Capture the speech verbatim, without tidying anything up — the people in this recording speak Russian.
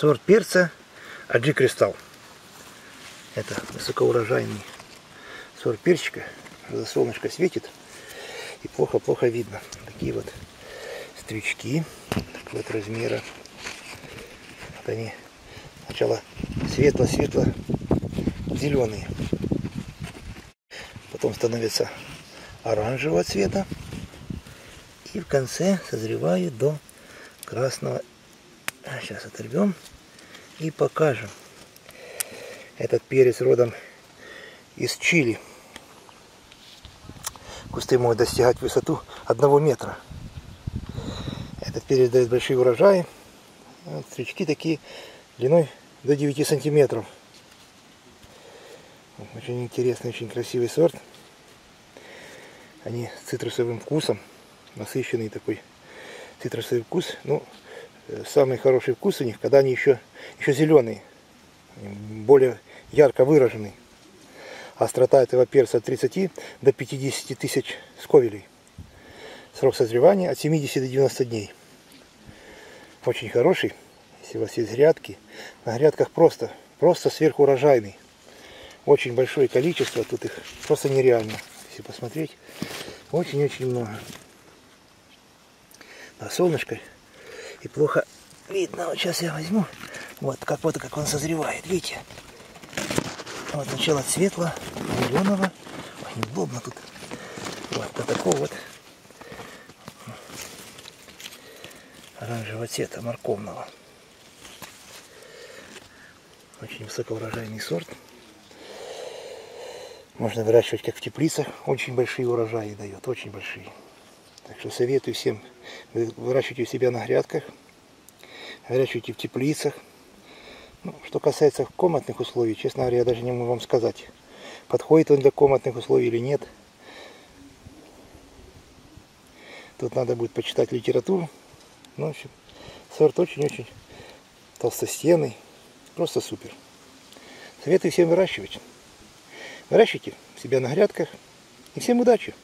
Сорт перца Аджи Крystal. Это высокоурожайный сорт перчика. За солнышко светит и плохо-плохо видно. Такие вот стрючки, такого вот размера. Вот они сначала светло-светло-зеленые. Потом становятся оранжевого цвета. И в конце созревает до красного. Сейчас оторвем и покажем. Этот перец родом из Чили. Кусты могут достигать высоту одного метра. Этот перец дает большие урожаи. Вот стрючки такие длиной до девяти сантиметров. Очень интересный, очень красивый сорт. Они с цитрусовым вкусом. Насыщенный такой цитрусовый вкус. Ну, самый хороший вкус у них, когда они еще, еще зеленые. Более ярко выраженный. Острота этого перца от тридцати до пятидесяти тысяч сковелей. Срок созревания от семидесяти до девяноста дней. Очень хороший. Если у вас есть грядки, на грядках просто, просто сверхурожайный. Очень большое количество, тут их просто нереально. Если посмотреть, очень-очень много. На солнышко и плохо видно. Вот сейчас я возьму, вот как, вот как он созревает, видите? Вот сначала светло зеленого, неудобно тут, вот до такого вот оранжевого цвета, морковного. Очень высокоурожайный сорт. Можно выращивать как в теплицах, очень большие урожаи дает, очень большие. Так что советую всем, выращивайте у себя на грядках, выращивайте в теплицах. Ну, что касается комнатных условий, честно говоря, я даже не могу вам сказать, подходит он для комнатных условий или нет. Тут надо будет почитать литературу. Ну, в общем, сорт очень-очень толстостенный, просто супер. Советую всем выращивать. Выращивайте себя на грядках. И всем удачи!